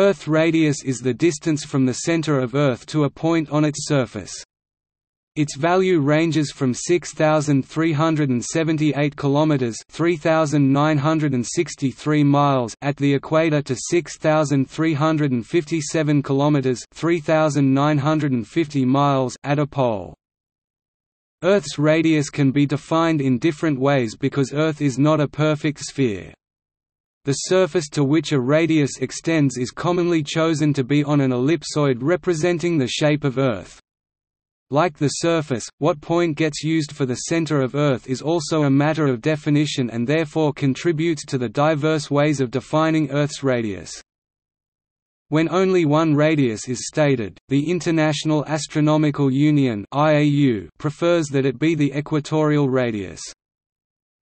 Earth radius is the distance from the center of Earth to a point on its surface. Its value ranges from 6,378 kilometers (3,963 miles) at the equator to 6,357 kilometers (3,950 miles) at a pole. Earth's radius can be defined in different ways because Earth is not a perfect sphere. The surface to which a radius extends is commonly chosen to be on an ellipsoid representing the shape of Earth. Like the surface, what point gets used for the center of Earth is also a matter of definition and therefore contributes to the diverse ways of defining Earth's radius. When only one radius is stated, the International Astronomical Union (IAU) prefers that it be the equatorial radius.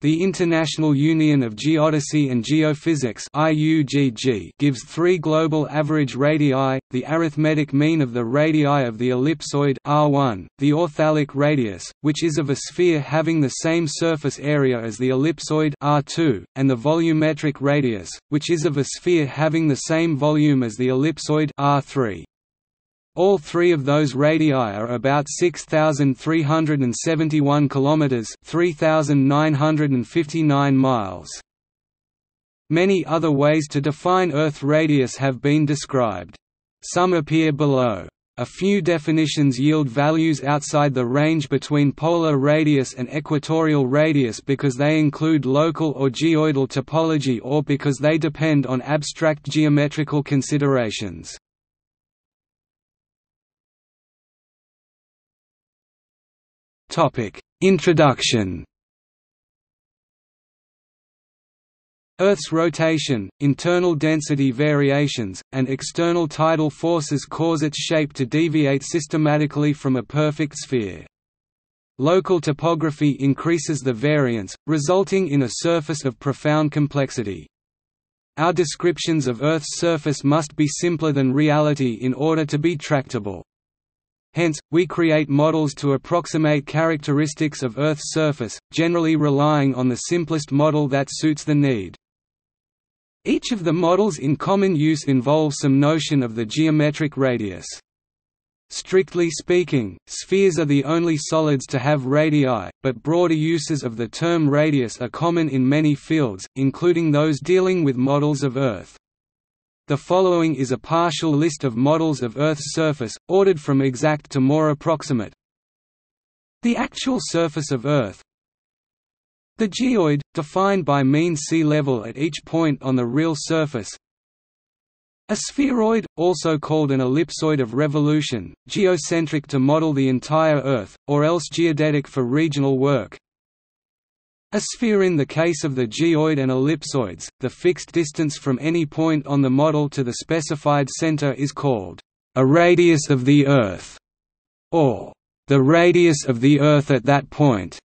The International Union of Geodesy and Geophysics (IUGG) gives three global average radii, the arithmetic mean of the radii of the ellipsoid R1, the orthalic radius, which is of a sphere having the same surface area as the ellipsoid R2, and the volumetric radius, which is of a sphere having the same volume as the ellipsoid R3. All three of those radii are about 6,371 kilometers (3,959 miles). Many other ways to define Earth radius have been described. Some appear below. A few definitions yield values outside the range between polar radius and equatorial radius because they include local or geoidal topology or because they depend on abstract geometrical considerations. Introduction. Earth's rotation, internal density variations, and external tidal forces cause its shape to deviate systematically from a perfect sphere. Local topography increases the variance, resulting in a surface of profound complexity. Our descriptions of Earth's surface must be simpler than reality in order to be tractable. Hence, we create models to approximate characteristics of Earth's surface, generally relying on the simplest model that suits the need. Each of the models in common use involves some notion of the geometric radius. Strictly speaking, spheres are the only solids to have radii, but broader uses of the term radius are common in many fields, including those dealing with models of Earth. The following is a partial list of models of Earth's surface, ordered from exact to more approximate. The actual surface of Earth. The geoid, defined by mean sea level at each point on the real surface. A spheroid, also called an ellipsoid of revolution, geocentric to model the entire Earth, or else geodetic for regional work. A sphere in the case of the geoid and ellipsoids, the fixed distance from any point on the model to the specified center is called a radius of the Earth, or the radius of the Earth at that point.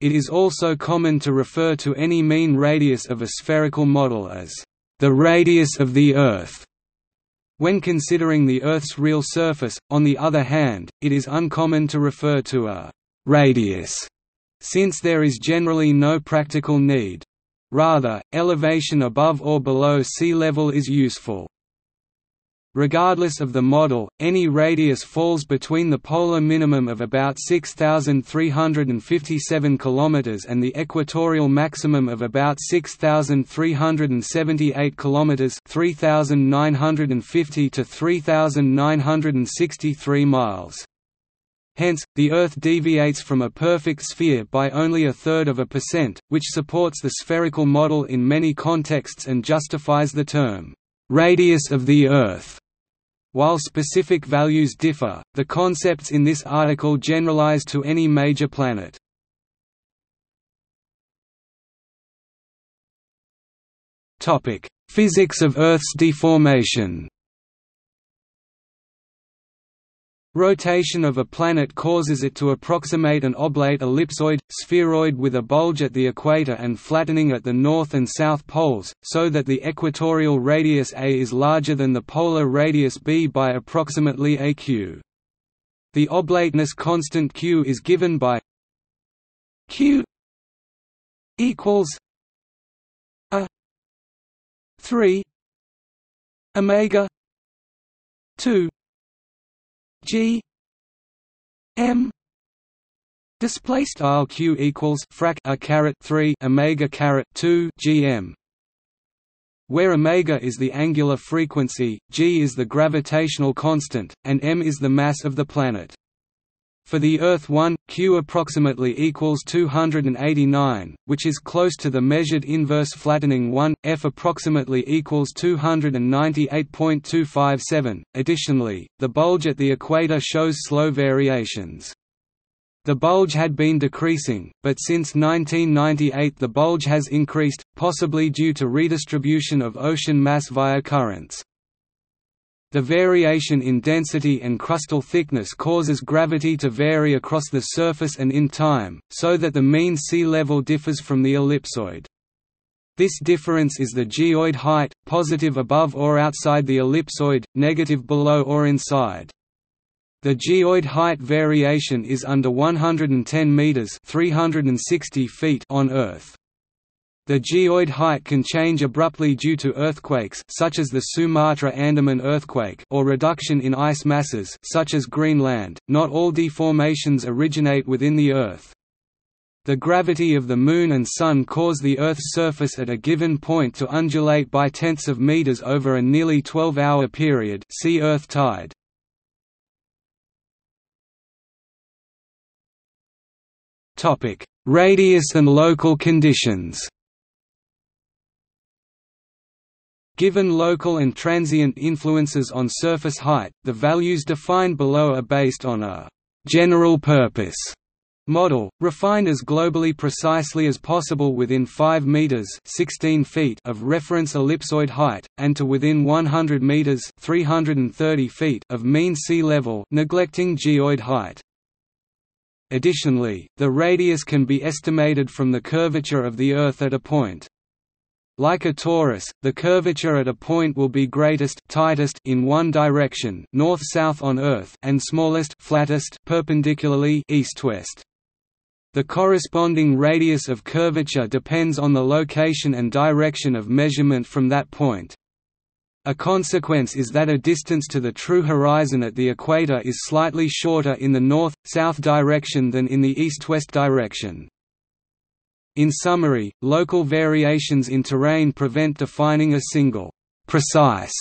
It is also common to refer to any mean radius of a spherical model as the radius of the Earth. When considering the Earth's real surface, on the other hand, it is uncommon to refer to a radius, since there is generally no practical need. Rather, elevation above or below sea level is useful. Regardless of the model, any radius falls between the polar minimum of about 6,357 km and the equatorial maximum of about 6,378 km (3,950 to 3,963 miles). Hence, the Earth deviates from a perfect sphere by only 1/3%, which supports the spherical model in many contexts and justifies the term, "radius of the Earth". While specific values differ, the concepts in this article generalize to any major planet. Physics of Earth's deformation. Rotation of a planet causes it to approximate an oblate ellipsoid, spheroid with a bulge at the equator and flattening at the north and south poles, so that the equatorial radius A is larger than the polar radius B by approximately AQ. The oblateness constant Q is given by Q equals A 3 omega 2 G M display style Q equals frac a caret 3 omega caret 2 G M, where omega is the angular frequency, G is the gravitational constant, and M is the mass of the planet. For the Earth 1, Q approximately equals 289, which is close to the measured inverse flattening 1, F approximately equals 298.257. Additionally, the bulge at the equator shows slow variations. The bulge had been decreasing, but since 1998 the bulge has increased, possibly due to redistribution of ocean mass via currents. The variation in density and crustal thickness causes gravity to vary across the surface and in time, so that the mean sea level differs from the ellipsoid. This difference is the geoid height, positive above or outside the ellipsoid, negative below or inside. The geoid height variation is under 110 meters (360 feet) on Earth. The geoid height can change abruptly due to earthquakes such as the Sumatra-Andaman earthquake or reduction in ice masses such as Greenland. Not all deformations originate within the Earth. The gravity of the Moon and Sun cause the Earth's surface at a given point to undulate by tenths of meters over a nearly 12-hour period. See Earth tide. Topic: Radius and local conditions. Given local and transient influences on surface height, the values defined below are based on a «general-purpose» model, refined as globally precisely as possible within 5 meters (16 feet) of reference ellipsoid height, and to within 100 meters (330 feet) of mean sea level, neglecting geoid height. Additionally, the radius can be estimated from the curvature of the Earth at a point. Like a torus, the curvature at a point will be greatest tightest in one direction, north-south on Earth, and smallest flattest perpendicularly east-west. The corresponding radius of curvature depends on the location and direction of measurement from that point. A consequence is that a distance to the true horizon at the equator is slightly shorter in the north-south direction than in the east-west direction. In summary, local variations in terrain prevent defining a single, precise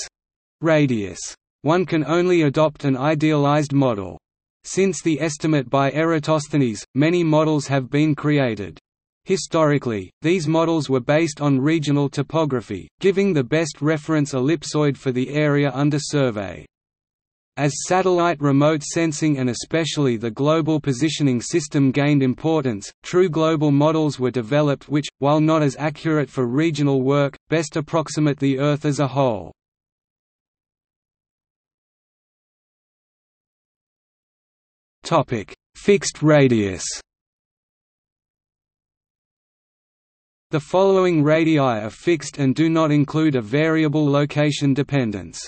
radius. One can only adopt an idealized model. Since the estimate by Eratosthenes, many models have been created. Historically, these models were based on regional topography, giving the best reference ellipsoid for the area under survey. As satellite remote sensing and especially the global positioning system gained importance, true global models were developed which, while not as accurate for regional work, best approximate the Earth as a whole. Fixed radius. The following radii are fixed and do not include a variable location dependence.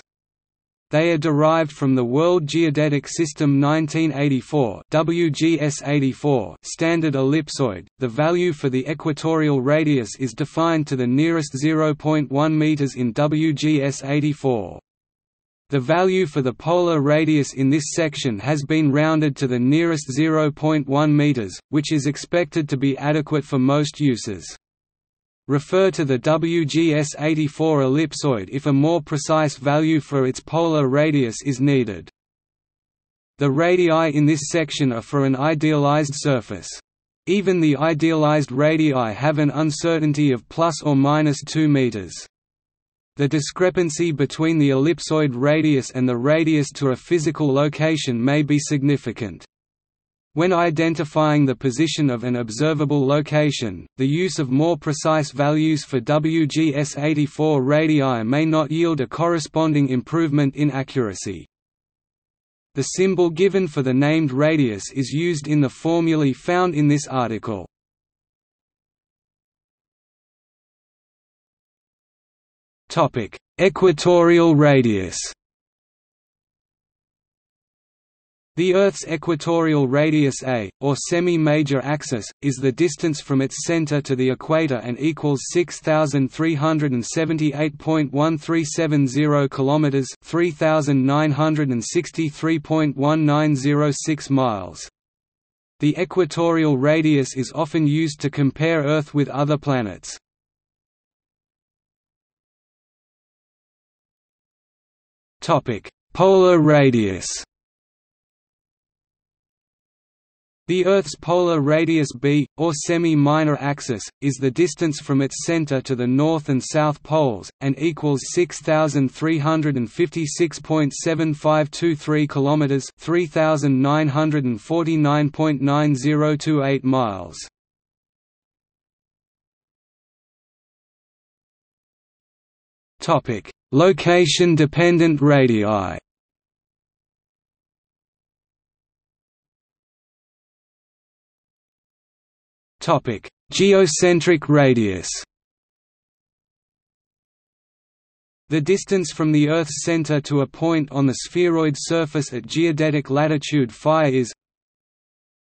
They are derived from the World Geodetic System 1984 (WGS84) standard ellipsoid. The value for the equatorial radius is defined to the nearest 0.1 meters in WGS84. The value for the polar radius in this section has been rounded to the nearest 0.1 meters, which is expected to be adequate for most uses. Refer to the WGS84 ellipsoid if a more precise value for its polar radius is needed. The radii in this section are for an idealized surface. Even the idealized radii have an uncertainty of plus or minus 2 meters. The discrepancy between the ellipsoid radius and the radius to a physical location may be significant. When identifying the position of an observable location, the use of more precise values for WGS84 radii may not yield a corresponding improvement in accuracy. The symbol given for the named radius is used in the formulae found in this article. Equatorial radius. The Earth's equatorial radius A, or semi-major axis, is the distance from its center to the equator and equals 6,378.1370 kilometers, 3,963.1906 miles. The equatorial radius is often used to compare Earth with other planets. Topic: Polar radius. The Earth's polar radius B, or semi-minor axis, is the distance from its center to the north and south poles, and equals 6,356.7523 kilometers, 3,949.9028 miles. Topic: Location-dependent radii. Topic: Geocentric radius. The distance from the Earth's center to a point on the spheroid surface at geodetic latitude phi is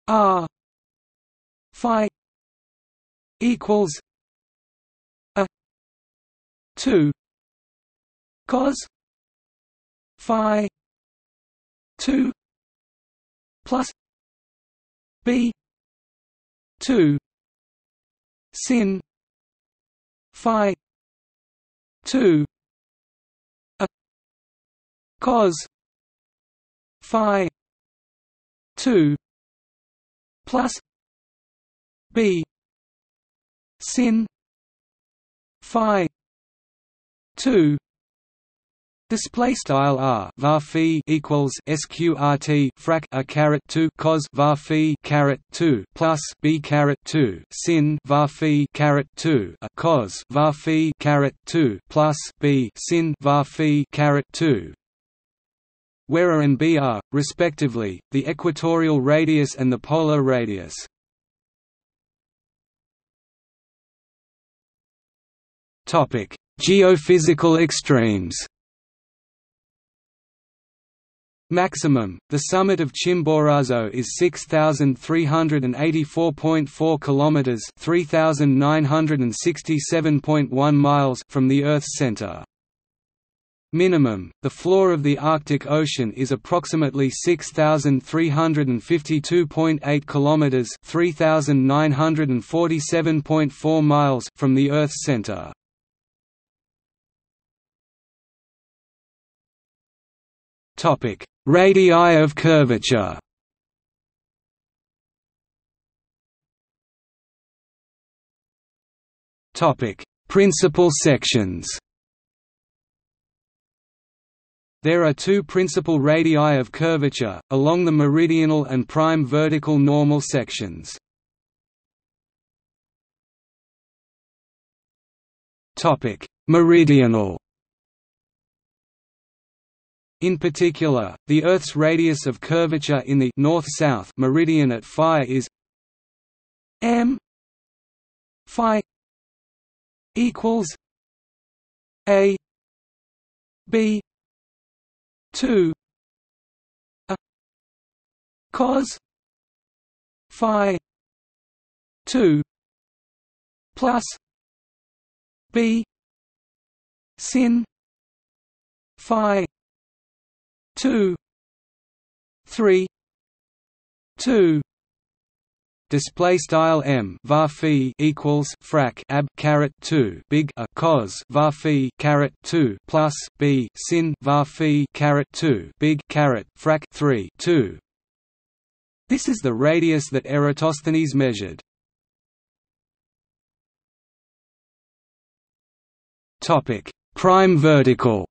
r phi equals a 2 cos phi 2 plus b 2 sin phi 2 a cos phi 2 plus b sin phi 2. Display style r var phi equals sqrt frac a caret 2 cos var phi caret 2 plus b caret 2 sin var phi caret 2 a cos var phi caret 2 plus b sin var phi caret 2, where a and b are, respectively, the equatorial radius and the polar radius. Topic: Geophysical extremes. Maximum: the summit of Chimborazo is 6,384.4 kilometers, 3,967.1 miles from the Earth's center. Minimum: the floor of the Arctic Ocean is approximately 6,352.8 kilometers, 3,947.4 miles from the Earth's center. Topic: Radii of curvature. Topic: Principal sections. There are two principal radii of curvature, along the meridional and prime vertical normal sections. Topic: Meridional. In particular, the Earth's radius of curvature in the north-south meridian at phi is m phi equals a b 2 a cos phi 2 plus b sin phi 2 3 2. Display style m var phi equals frac ab caret 2 big a cos var phi caret 2 plus b sin var phi caret 2 big caret frac 3 2. This is the radius that Eratosthenes measured. Topic: Prime vertical.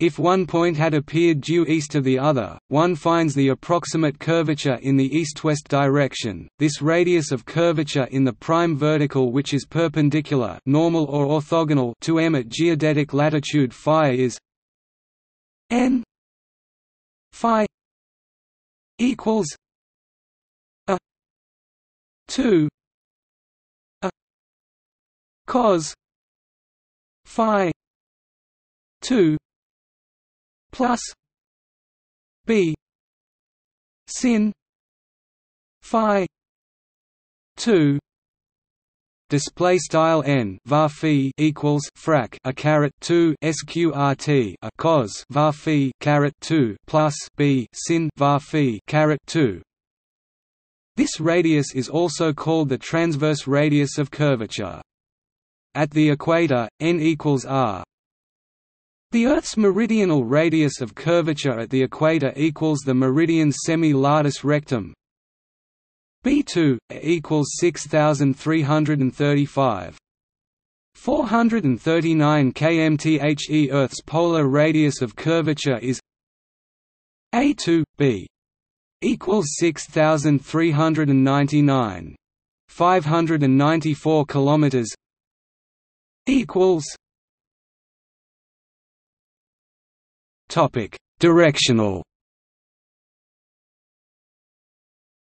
If one point had appeared due east of the other, one finds the approximate curvature in the east-west direction. This radius of curvature in the prime vertical, which is perpendicular, normal or orthogonal to m at geodetic latitude phi, is n phi equals a 2 a cos phi 2 plus b sin phi 2 display style n var phi equals frac a caret 2 sqrt a cos var phi caret 2 plus b sin var phi caret 2. This radius is also called the transverse radius of curvature. At the equator, n equals r. The Earth's meridional radius of curvature at the equator equals the meridian's semi-latus rectum. B2 equals 6,335. 439 kmthe. Earth's polar radius of curvature is A2, B equals 6,399. 594 kilometers equals. Topic: Directional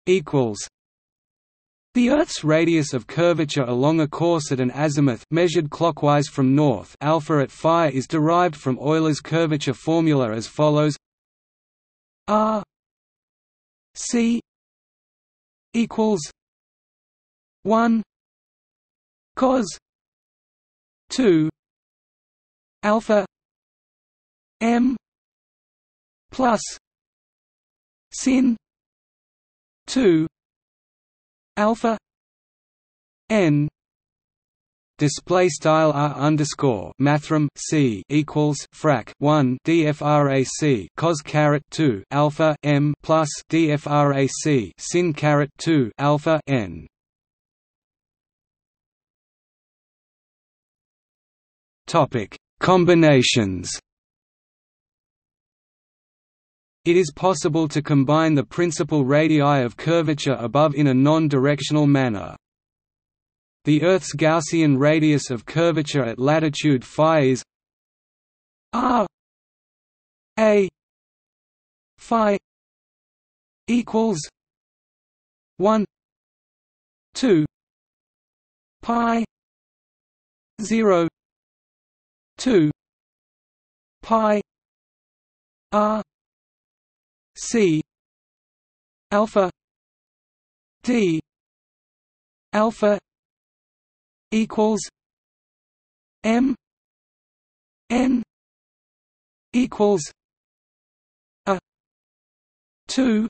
equals. The Earth's radius of curvature along a course at an azimuth measured clockwise from north alpha at phi is derived from Euler's curvature formula as follows: R c equals 1 cos 2 alpha m plus sin 2 alpha n. Display style r underscore mathrm c equals frac 1 dfrac cos caret 2 alpha m plus dfrac sin caret 2 alpha n. Topic: Combinations. It is possible to combine the principal radii of curvature above in a non-directional manner. The Earth's Gaussian radius of curvature at latitude phi is r a phi equals 1/2 pi 0/2 pi r c alpha d alpha equals m n equals a 2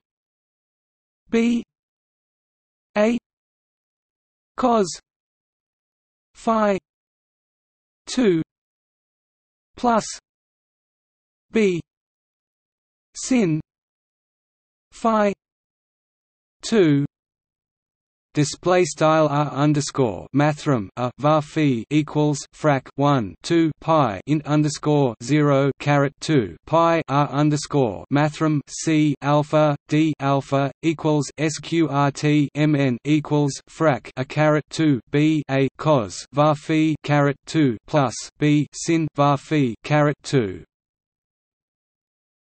b a cos phi 2 plus b sin phi 2. Display style r underscore mathrm a var phi equals frac 1/2 pi int underscore 0 caret 2 pi r underscore mathrm c alpha d alpha equals sqrt mn equals frac a caret 2 b a cos var phi caret 2 plus b sin var phi caret 2.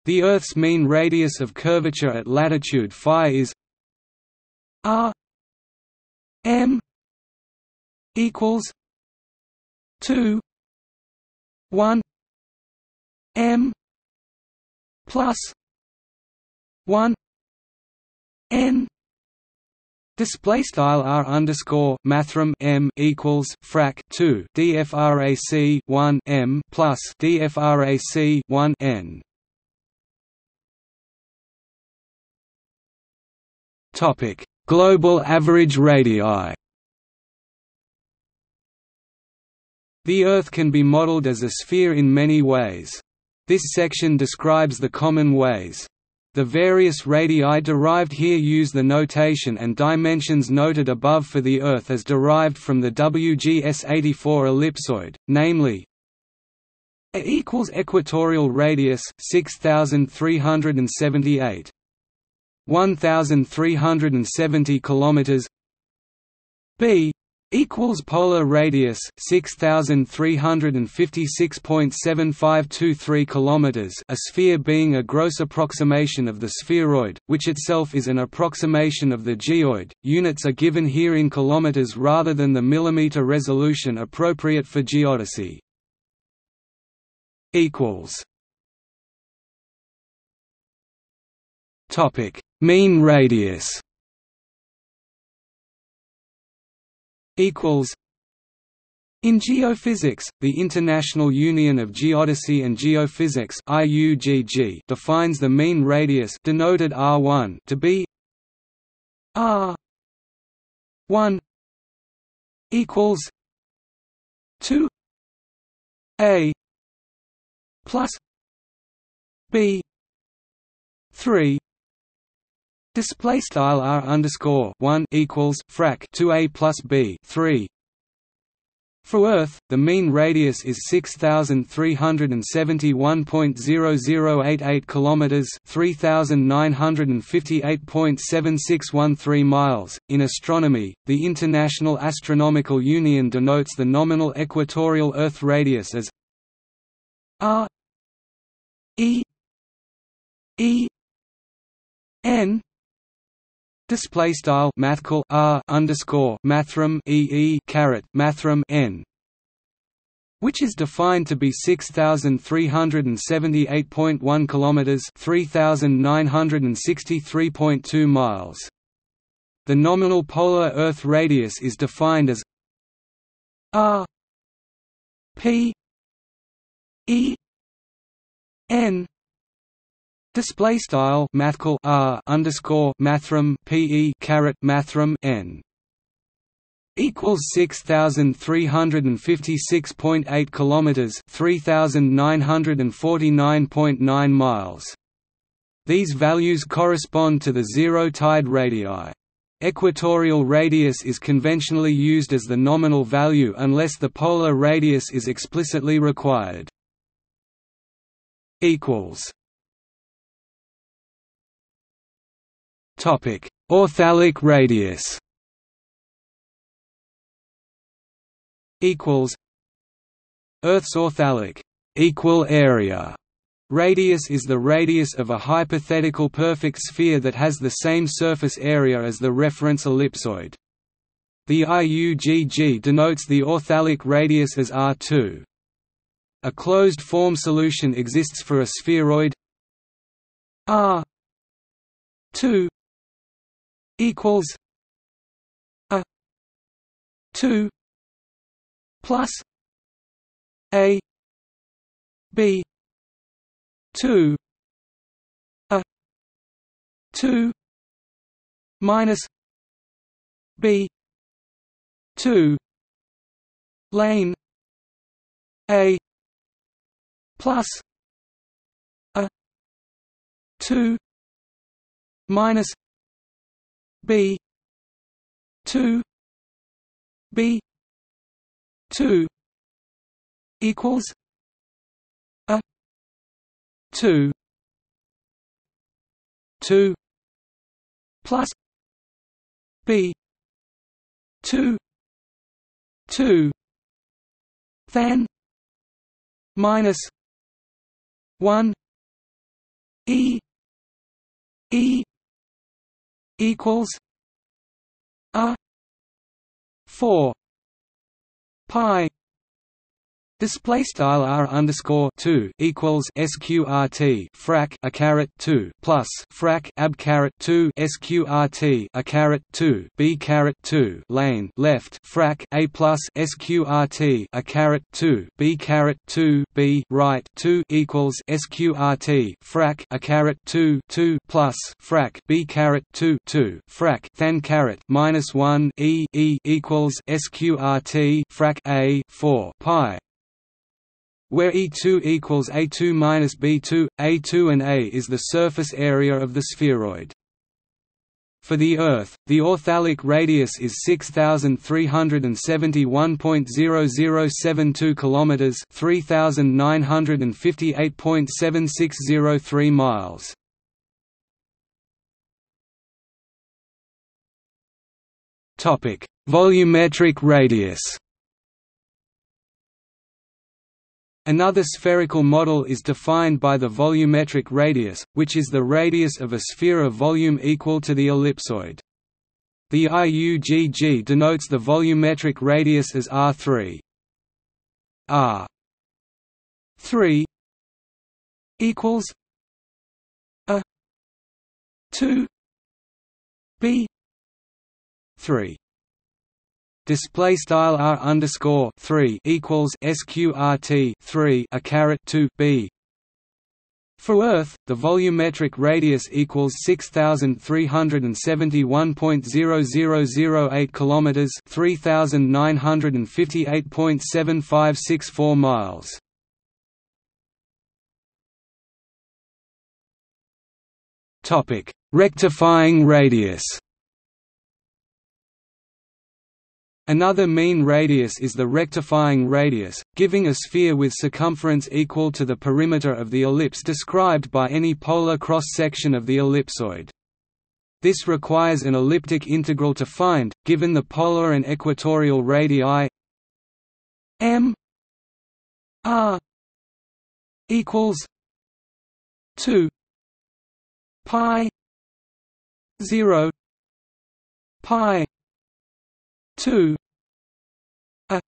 The Earth's mean radius of curvature at latitude phi is r m equals 2/1 m plus 1 n. Display style r underscore mathrm m equals frac 2 dfrac 1 m plus dfrac 1 n. Topic: Global average radii. The Earth can be modeled as a sphere in many ways. This section describes the common ways. The various radii derived here use the notation and dimensions noted above for the Earth as derived from the WGS84 ellipsoid, namely A equals equatorial radius 6,378. 1,370 kilometers. B equals polar radius 6,356.7523 kilometers. A sphere being a gross approximation of the spheroid, which itself is an approximation of the geoid. Units are given here in kilometers rather than the millimeter resolution appropriate for geodesy. Equals. Mean radius equals. In geophysics, the International Union of Geodesy and Geophysics (IUGG) defines the mean radius, denoted R1, to be R1 equals 2a plus b3. Display style R_1 equals frac 2a plus b3. For Earth, the mean radius is 6,371.0088 kilometers, 3,958.7613 miles. In astronomy, the International Astronomical Union denotes the nominal equatorial Earth radius as R E E N. Display style mathcal R underscore mathrm EE caret mathrm N, which is defined to be 6,378.1 kilometers, 3,963.2 miles. The nominal polar Earth radius is defined as R P E N. Display style mathcal R underscore mathrm PE caret mathrm N equals 6,356.8 kilometers, 3,949.9 miles. These values correspond to the zero tide radii. Equatorial radius is conventionally used as the nominal value unless the polar radius is explicitly required. Equals. Topic: Orthalic radius equals. Earth's orthalic equal area radius is the radius of a hypothetical perfect sphere that has the same surface area as the reference ellipsoid. The IUGG denotes the orthalic radius as R2. A closed form solution exists for a spheroid R2 equals a 2 plus a b 2 a 2 minus b 2 lane a plus a 2 minus B 2 B 2 equals a 2 2 plus B 2 2 then minus 1 E E equals a 4 pi. Display style R underscore 2 equals SQRT frac a caret 2 plus frac ab caret 2 SQRT a caret 2 B caret 2 lane left frac a plus SQRT a caret 2 B caret 2 B right 2 equals SQRT frac a caret 2 2 plus frac B caret 2 2 frac then caret minus 1 E E equals SQRT frac a 4 pi, where E2 equals A2 minus B2, A2 and A is the surface area of the spheroid. For the Earth, the orthalic radius is 6,371.0072 kilometers, 3,958.7603 miles. Topic: Volumetric radius. Another spherical model is defined by the volumetric radius, which is the radius of a sphere of volume equal to the ellipsoid. The IUGG denotes the volumetric radius as R3. R3 equals a 2 b 3 display style r_3 equals sqrt 3 a caret 2 b. For Earth, the volumetric radius equals 6,371.0008 kilometers, 3,958.7564 miles. Topic: Rectifying radius. Another mean radius is the rectifying radius, giving a sphere with circumference equal to the perimeter of the ellipse described by any polar cross-section of the ellipsoid. This requires an elliptic integral to find, given the polar and equatorial radii m r equals 2 pi 0 pi 2 a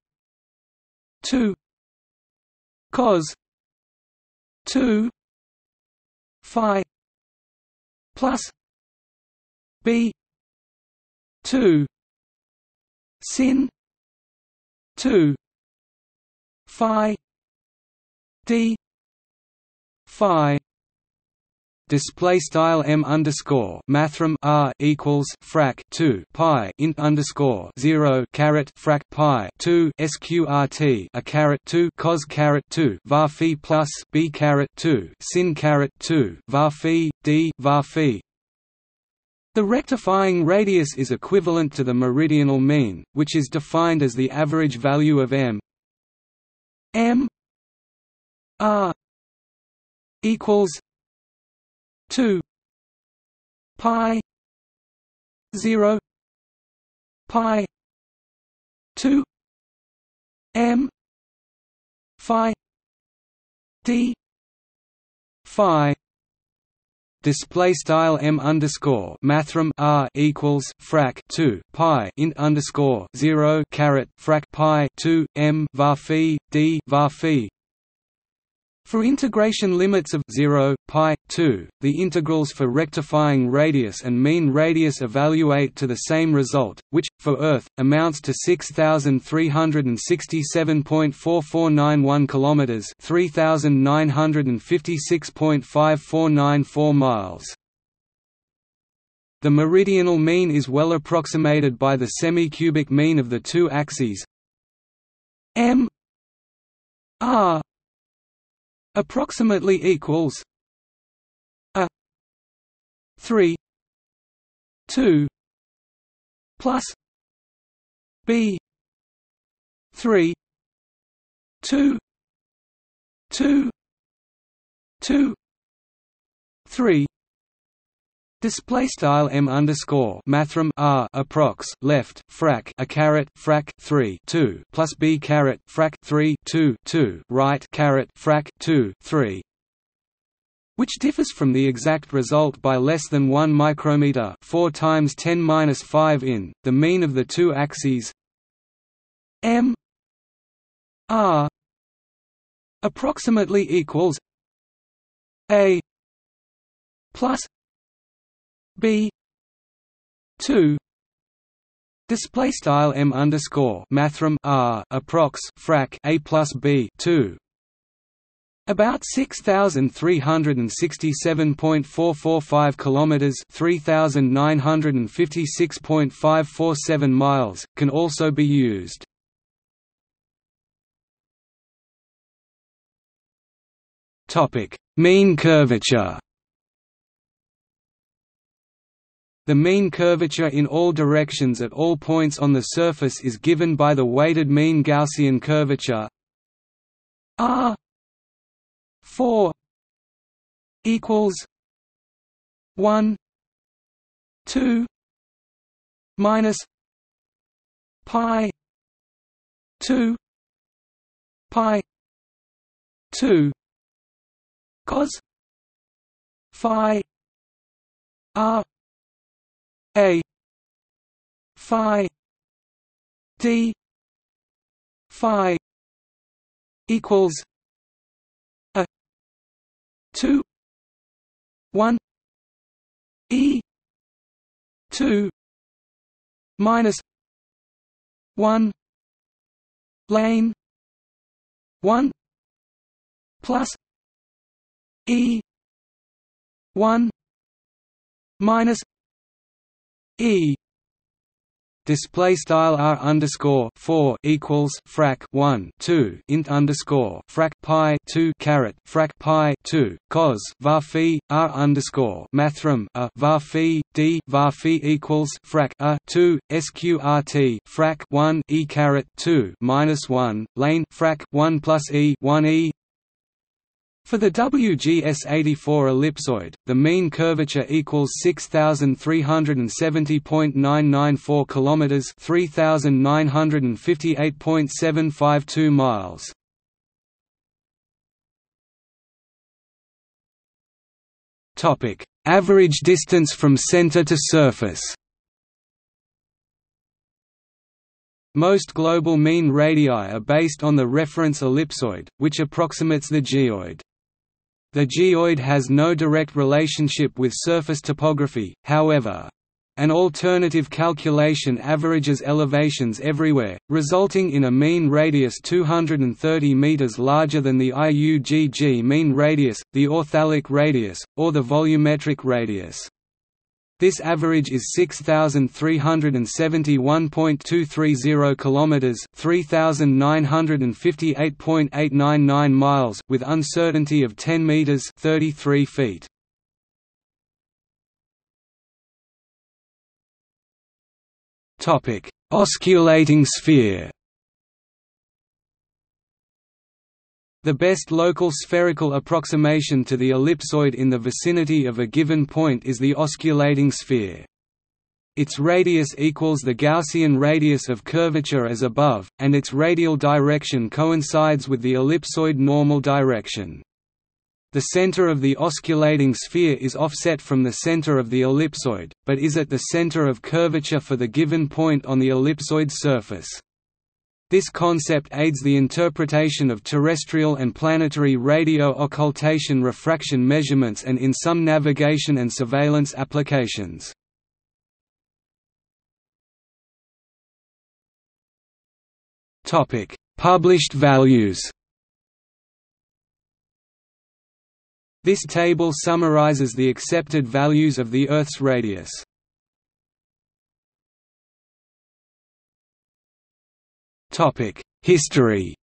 2 cos 2 phi plus b 2 sin 2 phi d phi. Display style m underscore mathrm r equals frac 2 pi int underscore 0 caret frac pi 2 sqrt a caret 2 cos caret 2 var phi plus b caret 2 sin caret 2 var phi d var phi. The rectifying radius is equivalent to the meridional mean, which is defined as the average value of m m r equals 2 pi 0 pi 2 m phi d phi. Display style m underscore mathrm r equals frac 2 pi int underscore 0 caret frac pi 2 m var phi d var phi. For integration limits of 0, pi, 2, the integrals for rectifying radius and mean radius evaluate to the same result, which, for Earth, amounts to 6,367.4491 km 3,956.5494 miles. The meridional mean is well approximated by the semi-cubic mean of the two axes m r approximately equals a 3 2 plus b 3 2 2 2 3. Display style m underscore mathrm r approx left frac a caret frac 3 2 plus b caret frac 3 2 2 right caret frac 2 3, which differs from the exact result by less than 1 micrometer, 4 × 10⁻⁵ in. The mean of the two axes m r approximately equals a plus b 2 display style m underscore mathrm r approx frac a plus b 2. About 6,367.445 kilometers, 3,956.547 miles, can also be used. Topic: Mean curvature. The mean curvature in all directions at all points on the surface is given by the weighted mean Gaussian curvature R4 equals 1 2 minus pi 2 pi 2 cos phi r a phi d phi equals a 2 1 e 2 minus 1 lane 1 plus E 1 minus E. Display style r_4 equals frac 1 2 int underscore frac pi 2 carat frac pi 2 cos var phi r underscore mathrm a var phi d var phi equals frac a 2 sqrt frac 1 e carat 2 minus 1 lane frac 1 plus e 1 e. For the WGS84 ellipsoid, the mean curvature equals 6,370.994 kilometers, 3,958.752 miles. Topic: Average distance from center to surface. Most global mean radii are based on the reference ellipsoid, which approximates the geoid. The geoid has no direct relationship with surface topography, however. An alternative calculation averages elevations everywhere, resulting in a mean radius 230 meters larger than the IUGG mean radius, the Authalic radius, or the volumetric radius. This average is 6,371.230 kilometers, 3,958.899 miles, with uncertainty of 10 meters, 33 feet. Topic: Osculating sphere. The best local spherical approximation to the ellipsoid in the vicinity of a given point is the osculating sphere. Its radius equals the Gaussian radius of curvature as above, and its radial direction coincides with the ellipsoid normal direction. The center of the osculating sphere is offset from the center of the ellipsoid, but is at the center of curvature for the given point on the ellipsoid surface. This concept aids the interpretation of terrestrial and planetary radio occultation refraction measurements and in some navigation and surveillance applications. Published values. This table summarizes the accepted values of the Earth's radius. History.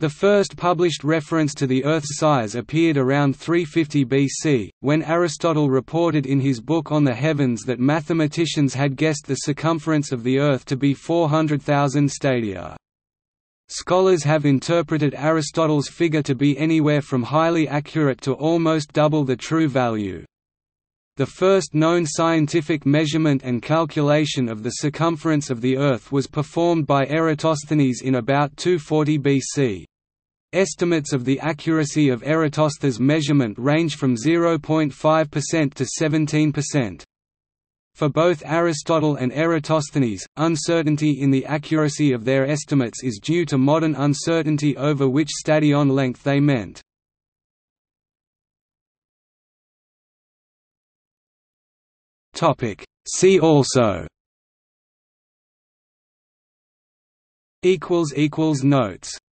The first published reference to the Earth's size appeared around 350 BC, when Aristotle reported in his book On the Heavens that mathematicians had guessed the circumference of the Earth to be 400,000 stadia. Scholars have interpreted Aristotle's figure to be anywhere from highly accurate to almost double the true value. The first known scientific measurement and calculation of the circumference of the Earth was performed by Eratosthenes in about 240 BC. Estimates of the accuracy of Eratosthenes' measurement range from 0.5% to 17%. For both Aristotle and Eratosthenes, uncertainty in the accuracy of their estimates is due to modern uncertainty over which stadion length they meant. See also. Notes